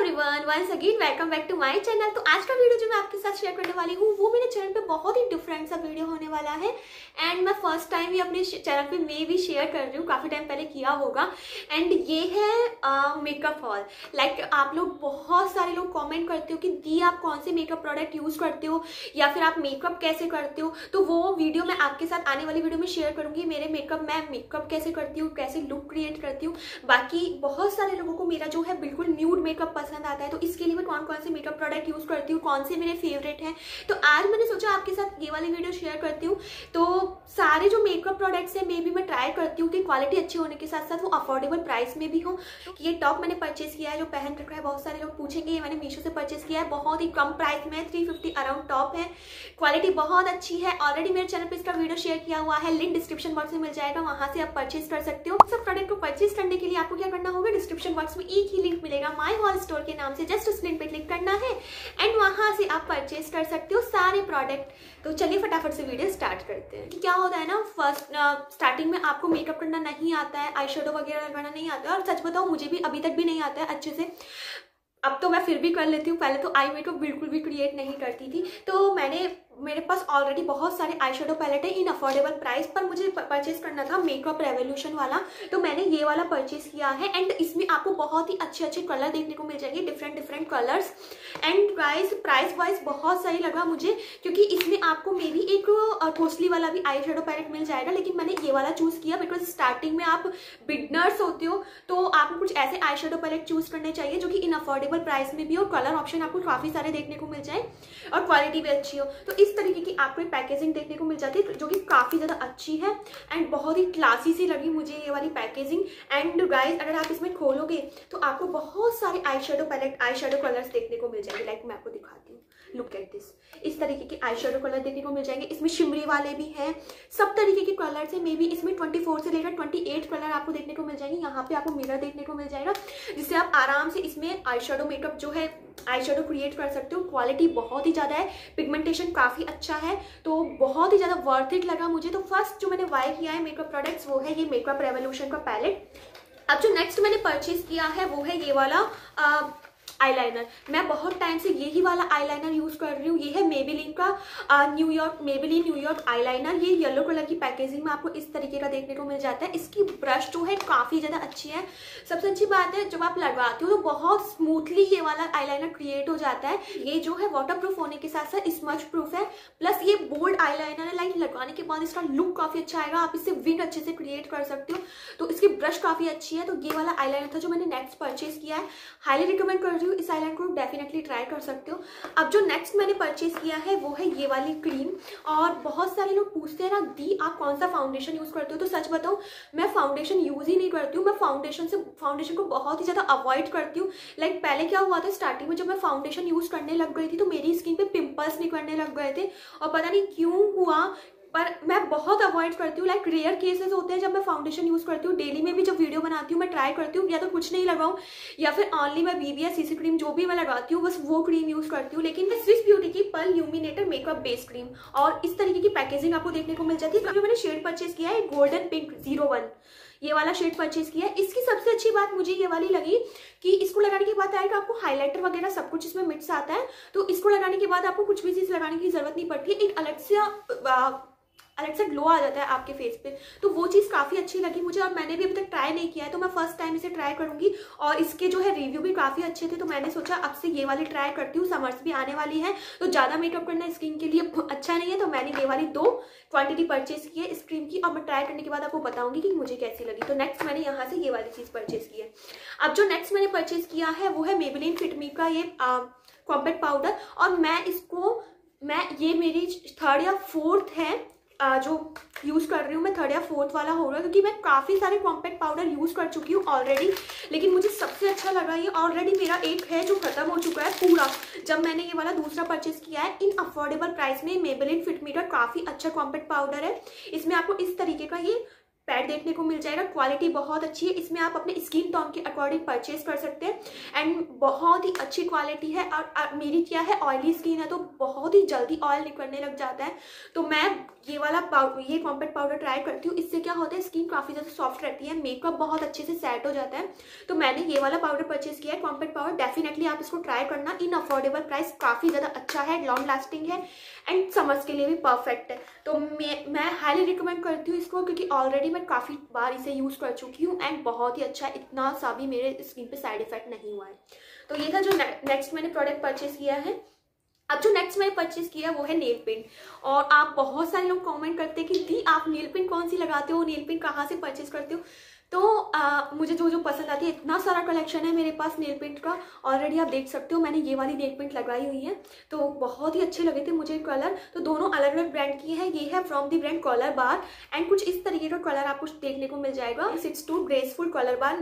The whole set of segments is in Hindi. Everyone, once again welcome back to my channel. तो आज का वीडियो जो मैं आपके साथ शेयर करने वाली हूँ वो मेरे चैनल पे बहुत ही डिफरेंट सा वीडियो होने वाला है। एंड मैं फर्स्ट टाइम ही अपने चैनल पे मैं भी शेयर कर रही हूँ, काफ़ी टाइम पहले किया होगा। एंड ये है मेकअप हॉल। लाइक आप लोग बहुत सारे लोग कॉमेंट करते हो कि दी आप कौन से मेकअप प्रोडक्ट यूज़ करते हो या फिर आप मेकअप कैसे करते हो। तो वो वीडियो मैं आपके साथ आने वाली वीडियो में शेयर करूँगी, मेरे मेकअप मैं मेकअप कैसे करती हूँ, कैसे लुक क्रिएट करती हूँ। बाकी बहुत सारे लोगों को मेरा जो है बिल्कुल न्यूड मेकअप पसंद आता है, तो इसके लिए मैं कौन कौन से मेकअप प्रोडक्ट यूज़ करती हूँ, कौन से मेरे फेवरेट हैं, तो आज मैंने सोचा आपके साथ ये वाली वीडियो शेयर करती हूँ। तो सारे जो मेकअप प्रोडक्ट्स हैं मे भी मैं ट्राई करती हूँ कि क्वालिटी अच्छी होने के साथ साथ वो अफोर्डेबल प्राइस में भी हो। ये टॉप मैंने परचेस किया है, जो पहन रखा है, बहुत सारे लोग पूछेंगे ये मैंने मीशो से परचेस किया है, बहुत ही कम प्राइस में 350 अराउंड टॉप है, क्वालिटी बहुत अच्छी है। ऑलरेडी मेरे चैनल पर इसका वीडियो शेयर किया हुआ है, लिंक डिस्क्रिप्शन बॉक्स में मिल जाएगा, वहाँ से आप परचेस कर सकते हो। सब प्रोडक्ट को परचेस करने के लिए आपको क्या करना होगा, डिस्क्रिप्शन बॉक्स में एक ही लिंक मिलेगा माय हॉल स्टोर के नाम से, जस्ट उस लिंक पे क्लिक करना है एंड वहां से आप परचेस कर सकते हो सारे प्रोडक्ट। तो चलिए फटाफट से वीडियो स्टार्ट करते हैं। कि क्या होता है ना, फर्स्ट स्टार्टिंग में आपको मेकअप करना नहीं आता है, आई शेडो वगैरह लगाना नहीं आता है, और सच बताओ मुझे भी अभी तक भी नहीं आता है अच्छे से। अब तो मैं फिर भी कर लेती हूँ, पहले तो आई मेकअप बिल्कुल भी क्रिएट नहीं करती थी। तो मेरे पास ऑलरेडी बहुत सारे आई शेडो पैलेट है इन अफोर्डेबल प्राइस पर। मुझे परचेस करना था मेकअप रेवोल्यूशन वाला, तो मैंने ये वाला परचेस किया है। एंड इसमें आपको बहुत ही अच्छे अच्छे कलर देखने को मिल जाएंगे, different different colours. And price wise बहुत सही लगा मुझे, क्योंकि इसमें आपको मे बी एक कॉस्टली वाला भी आई शेडो पैलेट मिल जाएगा, लेकिन मैंने ये वाला चूज़ किया बिकॉज स्टार्टिंग में आप बिगनर्स होते हो, तो आपको कुछ ऐसे आई शेडो पैलेट चूज़ करने चाहिए जो कि इन अफोर्डेबल प्राइस में भी हो, कलर ऑप्शन आपको काफ़ी सारे देखने को मिल जाए और क्वालिटी भी अच्छी हो। तो इस तरीके की आपको पैकेजिंग देखने को मिल जाती है जो कि काफ़ी ज़्यादा अच्छी है एंड बहुत ही क्लासी सी लगी मुझे ये वाली पैकेजिंग। एंड गाइस अगर आप इसमें खोलोगे तो आपको बहुत सारे eye shadow palette, eye shadow colours देखने को मिल जाएंगे। लाइक मैं आपको दिखाती हूँ, लुक एट दिस, इस तरीके के आई शेडो कलर देखने को मिल जाएंगे। इसमें शिमरी वाले भी हैं, सब तरीके के कलर्स हैं। मे बी इसमें 24 से लेकर 28 कलर आपको देखने को मिल जाएंगे। यहाँ पे आपको मिरर देखने को मिल जाएगा जिससे आप आराम से इसमें आई शेडो मेकअप जो है आई शेडो क्रिएट कर सकते हो। क्वालिटी बहुत ही ज़्यादा है, पिगमेंटेशन काफ़ी अच्छा है, तो बहुत ही ज़्यादा वर्थ इट लगा मुझे। तो फर्स्ट जो मैंने बाय किया है मेकअप प्रोडक्ट्स वो है ये मेकअप रेवोल्यूशन का पैलेट। अब जो नेक्स्ट मैंने परचेज़ किया है वो है ये वाला आईलाइनर। मैं बहुत टाइम से यही वाला आईलाइनर यूज़ कर रही हूँ। ये है मेबेलिन का मेबेलिन न्यूयॉर्क आईलाइनर। ये येलो कलर की पैकेजिंग में आपको इस तरीके का देखने को मिल जाता है। इसकी ब्रश जो है काफ़ी ज़्यादा अच्छी है। सबसे अच्छी बात है जब आप लगाते हो तो बहुत स्मूथली ये वाला आईलाइनर क्रिएट हो जाता है। ये जो है वाटर प्रूफ होने के साथ साथ स्मच प्रूफ है, प्लस ये बोल्ड आईलाइनर है। लाइक लगाने के बाद इसका लुक काफ़ी अच्छा आएगा, आप इससे विंग अच्छे से क्रिएट कर सकते हो। तो इसकी ब्रश काफ़ी अच्छी है। तो ये वाला आईलाइनर था जो मैंने नेक्स्ट परचेस किया है। हाईली रिकमेंड कर रही हूँ, इस आईलाइनर को डेफिनेटली ट्राई कर सकते हो। अब जो नेक्स्ट मैंने परचेस किया है वो है ये वाली क्रीम। और बहुत सारे लोग पूछते हैं ना दी आप कौन सा फाउंडेशन यूज़ करते हो, तो सच बताऊं मैं फाउंडेशन यूज़ ही नहीं करती हूँ। मैं फाउंडेशन को बहुत ही ज़्यादा अवॉइड करती हूँ। लाइक पहले क्या हुआ था, स्टार्टिंग में जब मैं फाउंडेशन यूज़ करने लग गई थी तो मेरी स्किन पर पिंपल्स निकलने लग गए थे और पता नहीं क्यों हुआ, पर मैं बहुत अवॉइड करती हूँ। लाइक रेयर केसेस होते हैं जब मैं फाउंडेशन यूज़ करती हूँ। डेली में भी जब वीडियो बनाती हूँ मैं ट्राई करती हूँ या तो कुछ नहीं लगाऊँ या फिर ऑनली मैं बीबी या सीसी क्रीम जो भी मैं लगाती हूँ बस वो क्रीम यूज़ करती हूँ। लेकिन मैं स्विस ब्यूटी की pearl illuminator makeup base cream, और इस तरीके की पैकेजिंग आपको देखने को मिल जाती है। जो मैंने शेड परचेस किया है गोल्डन पिंक 01, ये वाला शेड परचेस किया है। इसकी सबसे अच्छी बात मुझे ये वाली लगी कि इसको लगाने के बाद आएगा आपको हाइलाइटर वगैरह सब कुछ इसमें मिक्स आता है, तो इसको लगाने के बाद आपको कुछ भी चीज़ लगाने की जरूरत नहीं पड़ती है। एक अलग से ग्लो आ जाता है आपके फेस पे, तो वो चीज़ काफ़ी अच्छी लगी मुझे। और मैंने भी अभी तक ट्राई नहीं किया है, तो मैं फर्स्ट टाइम इसे ट्राई करूँगी। और इसके जो है रिव्यू भी काफ़ी अच्छे थे, तो मैंने सोचा अब से ये वाली ट्राई करती हूँ। समर्स भी आने वाली है तो ज़्यादा मेकअप करना स्किन के लिए अच्छा नहीं है, तो मैंने ये वाली 2 क्वान्टिटी परचेस की है इस क्रीम की, और मैं ट्राई करने के बाद आपको बताऊँगी कि मुझे कैसी लगी। तो नेक्स्ट मैंने यहाँ से ये वाली चीज़ परचेस की है। अब जो नेक्स्ट मैंने परचेस किया है वो है मेबेलिन फिट मी का ये कॉम्पैक्ट पाउडर। और ये मेरी 3rd या 4th है जो यूज़ कर रही हूँ। मैं 3rd या 4th वाला हो रहा है क्योंकि मैं काफ़ी सारे कॉम्पैक्ट पाउडर यूज़ कर चुकी हूँ ऑलरेडी, लेकिन मुझे सबसे अच्छा लगा ये। ऑलरेडी मेरा एक है जो ख़त्म हो चुका है पूरा जब मैंने ये वाला दूसरा परचेस किया है। इन अफोर्डेबल प्राइस में मेबेलिन फिट मी का काफ़ी अच्छा कॉम्पैक्ट पाउडर है। इसमें आपको इस तरीके का ये पैड देखने को मिल जाएगा। क्वालिटी बहुत अच्छी है, इसमें आप अपने स्किन टोन के अकॉर्डिंग परचेज कर सकते हैं एंड बहुत ही अच्छी क्वालिटी है। और मेरी क्या है, ऑयली स्किन है तो बहुत ही जल्दी ऑयल निकलने लग जाता है, तो मैं ये वाला ये कॉम्पैक्ट पाउडर ट्राई करती हूँ। इससे क्या होता है, स्किन काफ़ी ज़्यादा सॉफ्ट रहती है, मेकअप बहुत अच्छे से सेट हो जाता है। तो मैंने ये वाला पाउडर परचेज किया है, कॉम्पैक्ट पाउडर। डेफिनेटली आप इसको ट्राई करना, इन अफोर्डेबल प्राइस काफ़ी ज़्यादा अच्छा है, लॉन्ग लास्टिंग है एंड समर्स के लिए भी परफेक्ट है। तो मैं हाईली रिकमेंड करती हूँ इसको, क्योंकि ऑलरेडी मैं काफ़ी बार इसे यूज़ कर चुकी हूँ एंड बहुत ही अच्छा है, इतना सा भी मेरे स्किन पे साइड इफेक्ट नहीं हुआ है। तो ये था जो नेक्स्ट मैंने प्रोडक्ट परचेज़ किया है। अब जो नेक्स्ट मैंने परचेज़ किया वो है नेल पिन। और आप बहुत सारे लोग कमेंट करते हैं कि दी आप नेल पिन कौन सी लगाते हो, नेल पिन कहाँ से परचेज़ करते हो। तो मुझे जो जो पसंद आती है, इतना सारा कलेक्शन है मेरे पास नेल पेंट का। ऑलरेडी आप देख सकते हो मैंने ये वाली नेल पेंट लगाई हुई है, तो बहुत ही अच्छे लगे थे मुझे कलर। तो दोनों अलग अलग ब्रांड की हैं, ये है from the brand Colorbar and कुछ इस तरीके का कलर आपको देखने को मिल जाएगा। 6-2 graceful Colorbar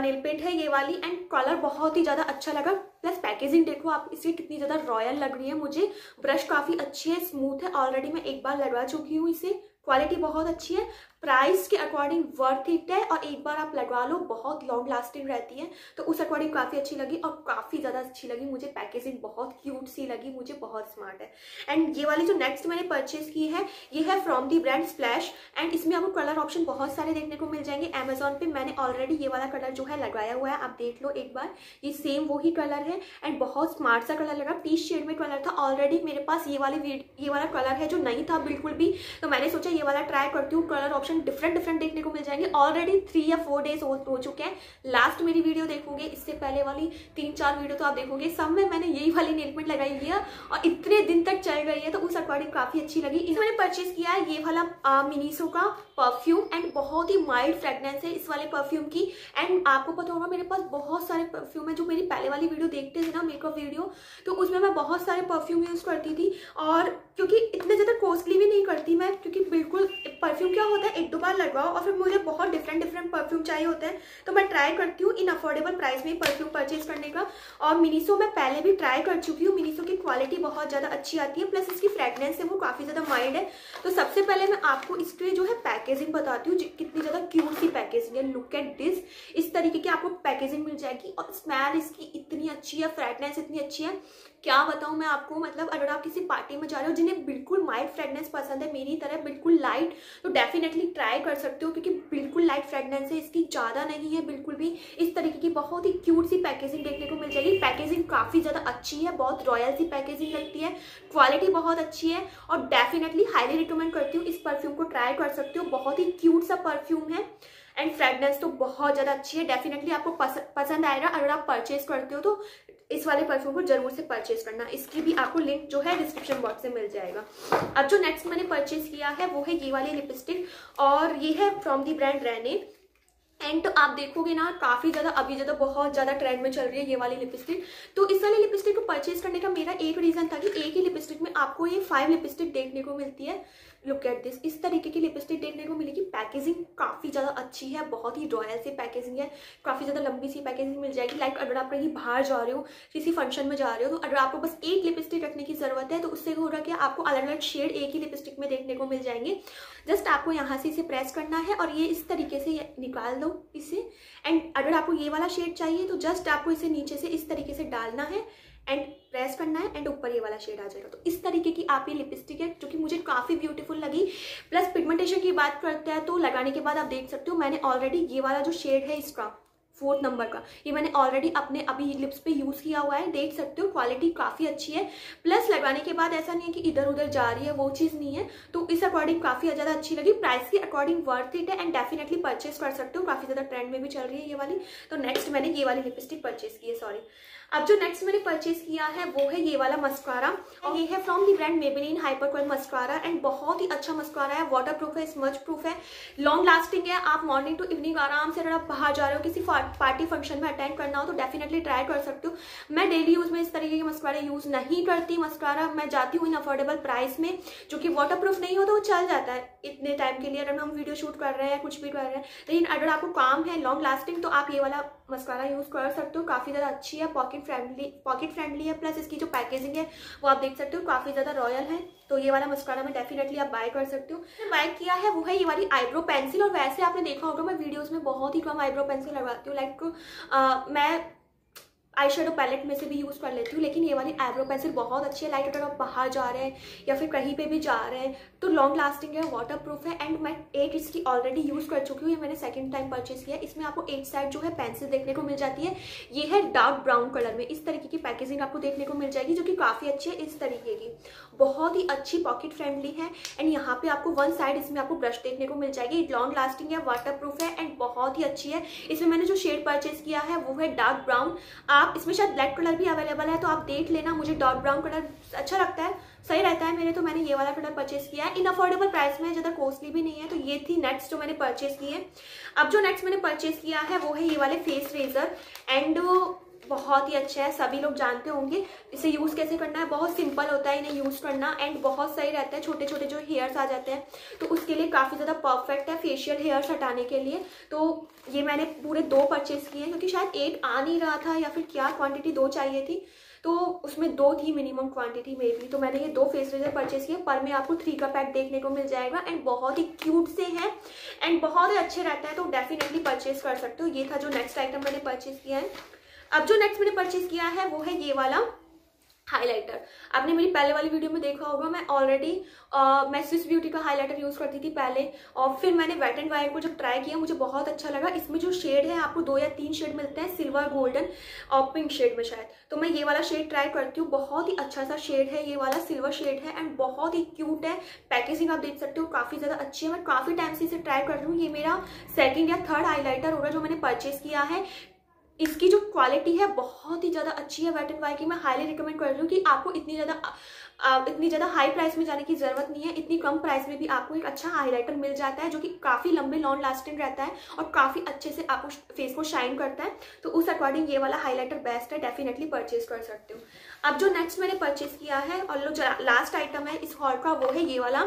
nail paint है ये वाली एंड कलर बहुत ही ज़्यादा अच्छा लगा। प्लस पैकेजिंग देखो आप, इसकी कितनी ज़्यादा रॉयल लग रही है मुझे। ब्रश काफ़ी अच्छी है, स्मूथ है, ऑलरेडी मैं एक बार लगा चुकी हूँ इसे। क्वालिटी बहुत अच्छी है, प्राइस के अकॉर्डिंग वर्थ इट है और एक बार आप लगवा लो बहुत लॉन्ग लास्टिंग रहती है। तो उस अकॉर्डिंग काफ़ी अच्छी लगी और काफ़ी ज़्यादा अच्छी लगी मुझे, पैकेजिंग बहुत क्यूट सी लगी मुझे, बहुत स्मार्ट है। एंड ये वाली जो नेक्स्ट मैंने परचेज़ की है, ये है from the brand splash and इसमें आपको कलर ऑप्शन बहुत सारे देखने को मिल जाएंगे अमेजोन पर। मैंने ऑलरेडी ये वाला कलर जो है लगाया हुआ है, आप देख लो एक बार, ये सेम वही कलर है एंड बहुत स्मार्ट सा कलर लगा। पीच शेड में कलर था, ऑलरेडी मेरे पास ये वाला कलर है जो नहीं था बिल्कुल भी, तो मैंने सोचा ये वाला ट्राई करती हूँ। कलर ऑप्शन डिफरेंट डिफरेंट देखने को मिल जाएंगे। ऑलरेडी 3 या 4 डेज हो चुके हैं, लास्ट मेरी वीडियो देखोगे, इससे पहले वाली 3-4 वीडियो तो आप देखोगे, सब में मैंने यही वाली नेल पेंट लगाई हुई है और इतने दिन तक चल गई है, तो उस अकॉर्डिंग काफ़ी अच्छी लगी। इसमें मैंने परचेज किया है ये वाला मिनीसो का परफ्यूम एंड बहुत ही माइल्ड फ्रेगनेंस है इस वाले परफ्यूम की। एंड आपको पता होगा मेरे पास बहुत सारे परफ्यूम है, जो मेरी पहले वाली वीडियो देखते थे ना मेकअप वीडियो, तो उसमें मैं बहुत सारे परफ्यूम यूज़ करती थी। और क्योंकि इतने ज़्यादा कॉस्टली भी नहीं करती मैं, क्योंकि बिल्कुल परफ्यूम क्या होता है, 1-2 बार लगाओ और फिर मुझे बहुत डिफरेंट डिफरेंट परफ्यूम चाहिए होते हैं, तो मैं ट्राई करती हूँ इन अफोर्डेबल प्राइस में परफ्यूम परचेज करने का। और मिनीसो मैं पहले भी ट्राई कर चुकी हूँ, मिनीसो की क्वालिटी बहुत ज़्यादा अच्छी आती है, प्लस इसकी फ्रेगनेंस है वो काफ़ी ज़्यादा माइल्ड है। तो सबसे पहले मैं आपको इसकी जो है पैकेजिंग बताती हूँ, कितनी ज़्यादा क्यूट सी पैकेजिंग है। लुक एट दिस, इस तरीके की आपको पैकेजिंग मिल जाएगी और स्मेल इसकी इतनी अच्छी है, फ्रेगनेंस इतनी अच्छी है, क्या बताऊँ मैं आपको। मतलब अगर आप किसी पार्टी में जा रहे हो जिन्हें बिल्कुल माइल्ड फ्रेगनेंस पसंद है मेरी तरह, बिल्कुल लाइट, तो डेफिनेटली ट्राई कर सकते हो, क्योंकि बिल्कुल लाइट फ्रेगनेंस है इसकी, ज़्यादा नहीं है बिल्कुल भी। इस तरीके की बहुत ही क्यूट सी पैकेजिंग देखने को मिल जाएगी। पैकेजिंग काफ़ी ज़्यादा अच्छी है, बहुत रॉयल सी पैकेजिंग लगती है, क्वालिटी बहुत अच्छी है और डेफिनेटली हाईली रिकमेंड करती हूँ इस परफ्यूम को, ट्राई कर सकते हो। बहुत ही क्यूट सा परफ्यूम है एंड फ्रेगनेंस तो बहुत ज़्यादा अच्छी है, डेफिनेटली आपको पसंद आएगा। अगर आप परचेज़ करते हो तो इस वाले परफ्यूम को जरूर से परचेज करना, इसकी भी आपको लिंक जो है डिस्क्रिप्शन बॉक्स में मिल जाएगा। अब जो नेक्स्ट मैंने परचेज किया है वो है ये वाली लिपस्टिक और ये है from the brand Renee and तो आप देखोगे ना काफ़ी ज़्यादा अभी ज़्यादा बहुत ज़्यादा ट्रेंड में चल रही है ये वाली लिपस्टिक। तो इस वाली लिपस्टिक को परचेज करने का मेरा एक रीज़न था कि एक ही लिपस्टिक में आपको ये 5 लिपस्टिक देखने को मिलती है। लुक एट दिस, इस तरीके की लिपस्टिक देखने को मिलेगी। पैकेजिंग काफ़ी ज़्यादा अच्छी है, बहुत ही रॉयल सी पैकेजिंग है, काफ़ी ज़्यादा लंबी सी पैकेजिंग मिल जाएगी। लाइक अगर आप कहीं बाहर जा रहे हो, किसी फंक्शन में जा रहे हो, तो अगर आपको बस एक लिपस्टिक रखने की ज़रूरत है, तो उससे होगा कि आपको अलग अलग शेड एक ही लिपस्टिक में देखने को मिल जाएंगे। जस्ट आपको यहाँ से इसे प्रेस करना है और ये इस तरीके से निकाल दो इसे। एंड अगर आपको ये वाला शेड चाहिए तो जस्ट आपको इसे नीचे से इस तरीके से डालना है एंड प्रेस करना है एंड ऊपर ये वाला शेड आ जाएगा। तो इस तरीके की आप ये लिपस्टिक है, जो कि मुझे काफ़ी ब्यूटीफुल लगी। प्लस पिगमेंटेशन की बात करते हैं तो लगाने के बाद आप देख सकते हो मैंने ऑलरेडी ये वाला जो शेड है इसका 4 नंबर का, ये मैंने ऑलरेडी अपने अभी लिप्स पे यूज़ किया हुआ है, देख सकते हो क्वालिटी काफ़ी अच्छी है। प्लस लगाने के बाद ऐसा नहीं है कि इधर उधर जा रही है, वो चीज़ नहीं है। तो इस अकॉर्डिंग काफ़ी ज़्यादा अच्छी लगी, प्राइस के अकॉर्डिंग वर्थ इट है एंड डेफिनेटली परचेज कर सकते हो, काफ़ी ज़्यादा ट्रेंड में भी चल रही है ये वाली। तो नेक्स्ट मैंने ये वाली लिपस्टिक परचेज की है, सॉरी। अब जो नेक्स्ट मैंने परचेज किया है वो है ये वाला मस्कारा और ये है from the brand Maybelline hyper curl mascara and बहुत ही अच्छा मस्कारा है, वाटर प्रूफ है, स्मज प्रूफ है, लॉन्ग लास्टिंग है। आप मॉर्निंग टू इवनिंग आराम से, अगर आप बाहर जा रहे हो, किसी पार्टी फंक्शन में अटेंड करना हो, तो डेफिनेटली ट्राई कर सकते हो। मैं डेली यूज़ में इस तरीके के मस्कारा यूज़ नहीं करती। मस्कारा मैं जाती हूँ इन अफोर्डेबल प्राइस में, जो कि वाटर प्रूफ नहीं होता, वो चल जाता है इतने टाइम के लिए, अगर हम वीडियो शूट कर रहे हैं, कुछ भी कर रहे हैं। लेकिन अगर आपको काम है लॉन्ग लास्टिंग, तो आप ये वाला मस्कारा यूज़ कर सकते हो, काफ़ी ज़्यादा अच्छी है, पॉकेट फ्रेंडली है, प्लस इसकी जो पैकेजिंग है वो आप देख सकते हो काफ़ी ज़्यादा रॉयल है। तो ये वाला मस्कारा मैं डेफिनेटली आप बाय कर सकते हो। मैंने बाय किया है वो है ये वाली आईब्रो पेंसिल। और वैसे आपने देखा होगा मैं वीडियोज़ में बहुत ही कम आईब्रो पेंसिल लगाती हूँ, लाइक मैं आई शेडो पैलेट में से भी यूज़ कर लेती हूँ, लेकिन ये वाली आईब्रो पेंसिल बहुत अच्छी है। लाइक अगर आप बाहर जा रहे हैं या फिर कहीं पे भी जा रहे हैं तो लॉन्ग लास्टिंग है, वाटर प्रूफ है। एंड मैं एक इसकी ऑलरेडी यूज़ कर चुकी हूँ, ये मैंने सेकंड टाइम परचेज़ किया। इसमें आपको एक साइड जो है पेंसिल देखने को मिल जाती है, ये है डार्क ब्राउन कलर में, इस तरीके की पैकेजिंग आपको देखने को मिल जाएगी जो कि काफ़ी अच्छी है। इस तरीके की बहुत ही अच्छी पॉकेट फ्रेंडली है। एंड यहाँ पर आपको वन साइड इसमें आपको ब्रश देखने को मिल जाएगी। लॉन्ग लास्टिंग है, वाटर प्रूफ है एंड बहुत ही अच्छी है। इसमें मैंने जो शेड परचेज़ किया है वो है डार्क ब्राउन। इसमें शायद ब्लैक कलर भी अवेलेबल है, तो आप देख लेना। मुझे डार्क ब्राउन कलर अच्छा लगता है, सही रहता है मेरे, तो मैंने ये वाला कलर परचेस किया है। इन अफोर्डेबल प्राइस में, ज़्यादा कॉस्टली भी नहीं है। तो ये थी नेक्स्ट जो मैंने परचेस की है। अब जो नेक्स्ट मैंने परचेस किया है वो है ये वाले फेस रेजर। एंड बहुत ही अच्छा है, सभी लोग जानते होंगे इसे यूज़ कैसे करना है। बहुत सिंपल होता है इन्हें यूज़ करना एंड बहुत सही रहता है। छोटे छोटे जो हेयर्स आ जाते हैं तो उसके लिए काफ़ी ज़्यादा परफेक्ट है, फेशियल हेयर्स हटाने के लिए। तो ये मैंने पूरे दो परचेज़ किए हैं क्योंकि शायद एक आ नहीं रहा था या फिर क्या क्वांटिटी दो चाहिए थी, तो उसमें दो थी मिनिमम क्वांटिटी मे भी। तो मैंने ये दो फेस रेजर परचेस किए, पर में आपको 3 का पैक देखने को मिल जाएगा। एंड बहुत ही क्यूट से हैं एंड बहुत ही अच्छे रहता है, तो डेफिनेटली परचेस कर सकते हो। ये था जो नेक्स्ट आइटम मैंने परचेस किया है। अब जो नेक्स्ट मैंने परचेज किया है वो है ये वाला हाइलाइटर। आपने मेरी पहले वाली वीडियो में देखा होगा, मैं ऑलरेडी मैं स्विस ब्यूटी का हाइलाइटर यूज़ करती थी पहले, और फिर मैंने वेट एंड वाइल्ड को जब ट्राई किया मुझे बहुत अच्छा लगा। इसमें जो शेड है आपको 2 या 3 शेड मिलते हैं, सिल्वर, गोल्डन और पिंक शेड में शायद। तो मैं ये वाला शेड ट्राई करती हूँ, बहुत ही अच्छा सा शेड है, ये वाला सिल्वर शेड है एंड बहुत ही क्यूट है। पैकेजिंग आप देख सकते हो काफ़ी ज़्यादा अच्छी है। मैं काफ़ी टाइम से इसे ट्राई कर रही हूँ। ये मेरा सेकेंड या थर्ड हाईलाइटर होगा जो मैंने परचेज़ किया है। इसकी जो क्वालिटी है बहुत ही ज़्यादा अच्छी है। वेट एंड वाइल्ड की मैं हाईली रिकमेंड कर रही हूँ कि आपको इतनी ज़्यादा हाई प्राइस में जाने की ज़रूरत नहीं है। इतनी कम प्राइस में भी आपको एक अच्छा हाईलाइटर मिल जाता है जो कि काफ़ी लंबे लॉन्ग लास्टिंग रहता है और काफ़ी अच्छे से आपको फेस को शाइन करता है। तो उस अकॉर्डिंग ये वाला हाईलाइटर बेस्ट है, डेफिनेटली परचेज कर सकते हो। अब जो नेक्स्ट मैंने परचेज किया है और जो लास्ट आइटम है इस हॉल का वो है ये वाला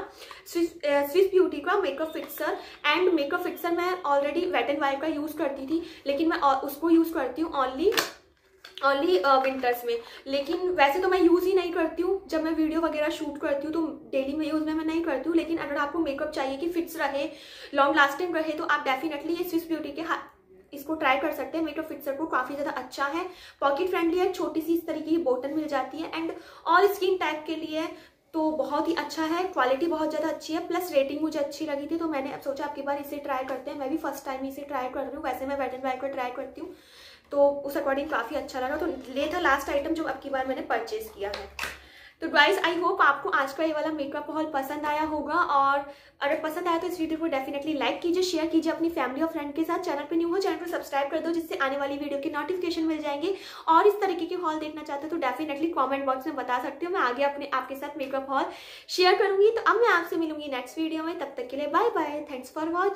स्विस ब्यूटी का makeup fixer. And makeup fixer मैं ऑलरेडी वेट एंड वाइल्ड का यूज़ करती थी, लेकिन मैं उसको यूज़ करती हूँ ओनली विंटर्स में। लेकिन वैसे तो मैं यूज़ ही नहीं करती हूँ, जब मैं वीडियो वगैरह शूट करती हूँ तो डेली में यूज़ में मैं नहीं करती हूँ। लेकिन अगर आपको मेकअप चाहिए कि फिट्स रहे, लॉन्ग लास्टिंग रहे, तो आप डेफिनेटली ये स्विस ब्यूटी के इसको ट्राई कर सकते हैं। मेकअप फिक्सर को काफ़ी ज़्यादा अच्छा है, पॉकेट फ्रेंडली है, छोटी सी इस तरीके की बॉटल मिल जाती है एंड ऑल स्किन टाइप के लिए तो बहुत ही अच्छा है। क्वालिटी बहुत ज़्यादा अच्छी है, प्लस रेटिंग मुझे अच्छी लगी थी, तो मैंने अब सोचा आपकी बार इसे ट्राई करते हैं। मैं भी फर्स्ट टाइम इसे ट्राई कर रही हूँ, वैसे मैं वेट एंड वाइल्ड को ट्राई करती हूँ, तो उस अकॉर्डिंग काफ़ी अच्छा लगा। तो ये था लास्ट आइटम जो आपकी बार मैंने परचेज़ किया है। तो गाइस, आई होप आपको आज का ये वाला मेकअप हॉल पसंद आया होगा, और अगर पसंद आया तो इस वीडियो को डेफिनेटली लाइक कीजिए, शेयर कीजिए अपनी फैमिली और फ्रेंड के साथ। चैनल पे न्यू हो, चैनल को सब्सक्राइब कर दो जिससे आने वाली वीडियो के नोटिफिकेशन मिल जाएंगे। और इस तरीके के हॉल देखना चाहते हो तो डेफिनेटली कॉमेंट बॉक्स में बता सकते हो, मैं आगे अपने आपके साथ मेकअप हॉल शेयर करूँगी। तो अब मैं आपसे मिलूंगी नेक्स्ट वीडियो में, तब तक के लिए bye bye, thanks for watching.